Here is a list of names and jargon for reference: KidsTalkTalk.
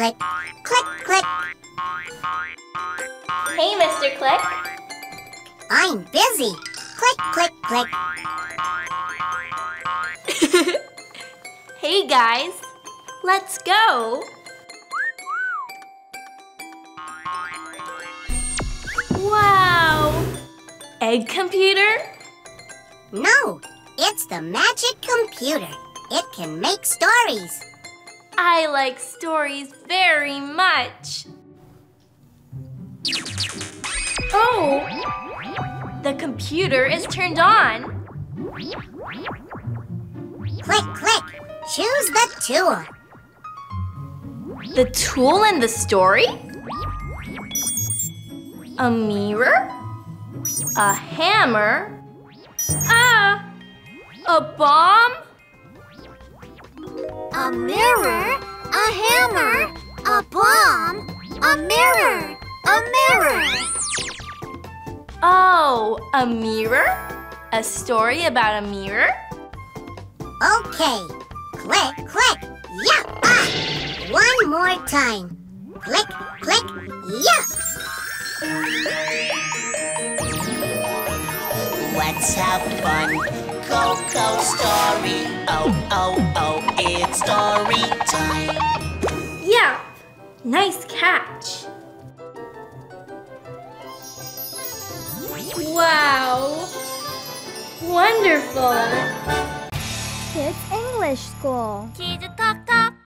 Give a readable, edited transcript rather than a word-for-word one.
Click, click, click. Hey, Mr. Click. I'm busy. Click, click, click. Hey, guys. Let's go. Wow. Egg computer? No, it's the magic computer. It can make stories. I like stories very much. Oh! The computer is turned on. Click, click. Choose the tool. The tool in the story? A mirror? A hammer? Ah! A bomb? A mirror, a hammer, a bomb, a mirror, a mirror. Oh, a mirror? A story about a mirror? Okay. Click, click, yeah! Ah. One more time. Click, click, yeah! Let's have fun. Go, story. Oh, it's story time. Yeah, nice catch. Wow, wonderful. Kids English School. Kids Talk Talk.